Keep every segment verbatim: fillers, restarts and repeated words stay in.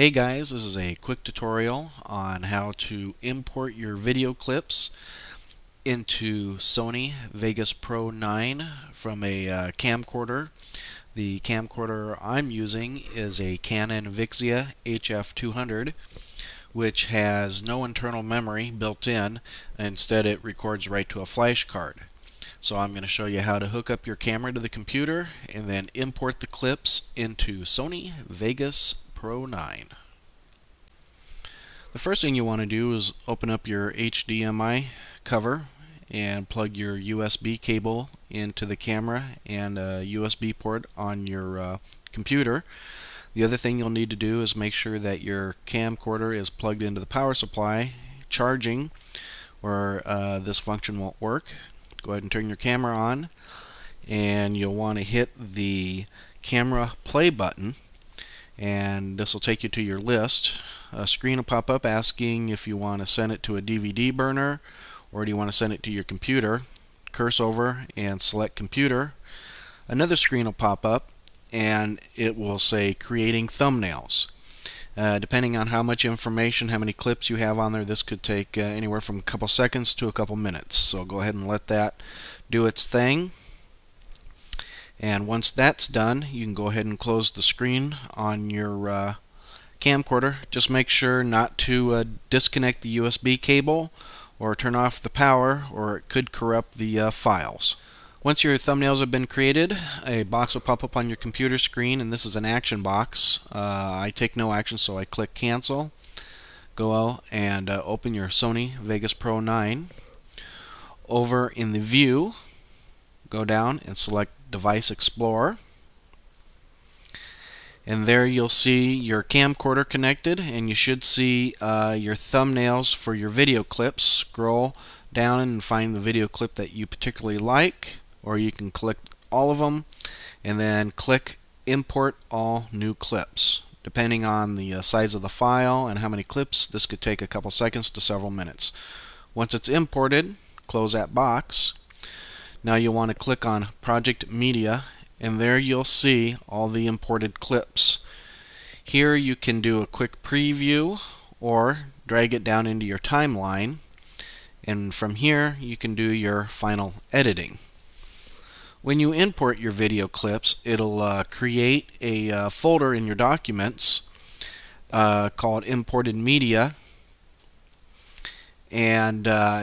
Hey guys, this is a quick tutorial on how to import your video clips into Sony Vegas Pro nine from a uh, camcorder. The camcorder I'm using is a Canon Vixia H F two hundred, which has no internal memory built in. Instead, it records right to a flash card. So I'm going to show you how to hook up your camera to the computer and then import the clips into Sony Vegas Pro nine. The first thing you want to do is open up your H D M I cover and plug your U S B cable into the camera and a U S B port on your uh, computer. The other thing you'll need to do is make sure that your camcorder is plugged into the power supply, charging, or uh, this function won't work. Go ahead and turn your camera on, and you'll want to hit the camera play button, and this will take you to your list. A screen will pop up asking if you want to send it to a D V D burner or do you want to send it to your computer. Curse over and select computer. Another screen will pop up and it will say creating thumbnails. Uh, depending on how much information, how many clips you have on there, this could take uh, anywhere from a couple seconds to a couple minutes. So go ahead and let that do its thing. And once that's done, you can go ahead and close the screen on your uh, camcorder. Just make sure not to uh, disconnect the U S B cable or turn off the power, or it could corrupt the uh, files. Once your thumbnails have been created, a box will pop up on your computer screen, and this is an action box. Uh, I take no action, so I click cancel. Go out and uh, open your Sony Vegas Pro nine. Over in the view, go down and select Device Explorer, and there you'll see your camcorder connected, and you should see uh, your thumbnails for your video clips. Scroll down and find the video clip that you particularly like, or you can click all of them and then click import all new clips. Depending on the uh, size of the file and how many clips, this could take a couple seconds to several minutes. Once it's imported, close that box. Now you'll want to click on Project Media, and there you'll see all the imported clips. Here you can do a quick preview or drag it down into your timeline, and from here you can do your final editing. When you import your video clips, it'll uh, create a uh, folder in your documents uh, called Imported Media. And uh,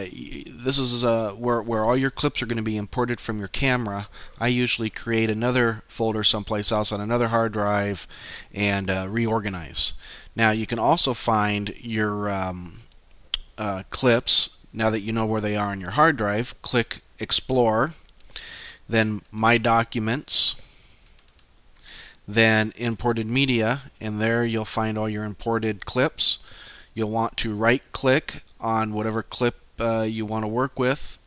this is uh, where, where all your clips are going to be imported from your camera. I usually create another folder someplace else on another hard drive and uh, reorganize. Now you can also find your um, uh, clips, now that you know where they are on your hard drive. Click Explore, then My Documents, then Imported Media, and there you'll find all your imported clips. You'll want to right click on whatever clip uh, you want to work with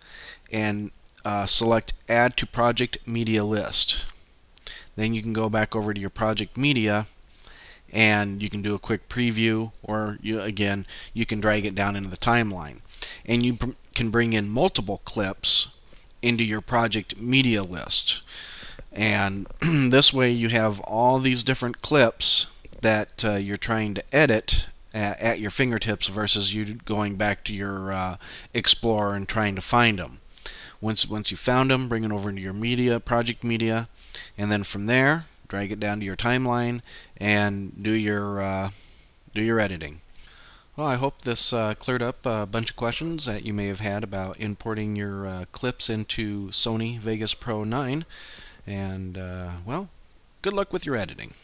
and uh, select Add to Project Media List. Then you can go back over to your Project Media and you can do a quick preview, or you, again, you can drag it down into the timeline. And you pr can bring in multiple clips into your Project Media List. And this way you have all these different clips that uh, you're trying to edit at your fingertips versus you going back to your uh, Explorer and trying to find them. Once, once you found them, bring it over into your media, Project Media, and then from there drag it down to your timeline and do your, uh, do your editing. Well, I hope this uh, cleared up a bunch of questions that you may have had about importing your uh, clips into Sony Vegas Pro nine, and uh, well, good luck with your editing.